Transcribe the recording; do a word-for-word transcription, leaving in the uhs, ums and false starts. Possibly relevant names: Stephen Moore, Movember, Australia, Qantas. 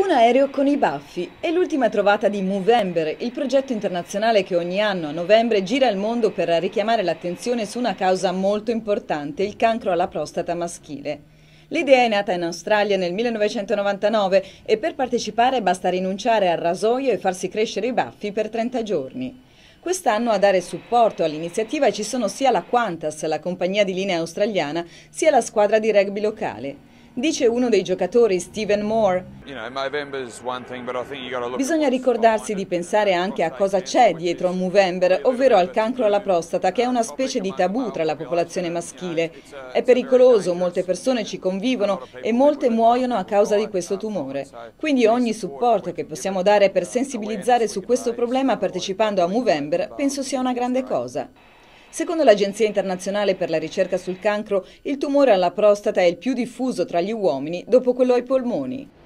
Un aereo con i baffi è l'ultima trovata di Movember, il progetto internazionale che ogni anno a novembre gira il mondo per richiamare l'attenzione su una causa molto importante, il cancro alla prostata maschile. L'idea è nata in Australia nel millenovecentonovantanove e per partecipare basta rinunciare al rasoio e farsi crescere i baffi per trenta giorni. Quest'anno a dare supporto all'iniziativa ci sono sia la Qantas, la compagnia di linea australiana, sia la squadra di rugby locale. Dice uno dei giocatori, Stephen Moore, bisogna ricordarsi di pensare anche a cosa c'è dietro a Movember, ovvero al cancro alla prostata, che è una specie di tabù tra la popolazione maschile. È pericoloso, molte persone ci convivono e molte muoiono a causa di questo tumore. Quindi ogni supporto che possiamo dare per sensibilizzare su questo problema partecipando a Movember penso sia una grande cosa. Secondo l'Agenzia internazionale per la ricerca sul cancro, il tumore alla prostata è il più diffuso tra gli uomini dopo quello ai polmoni.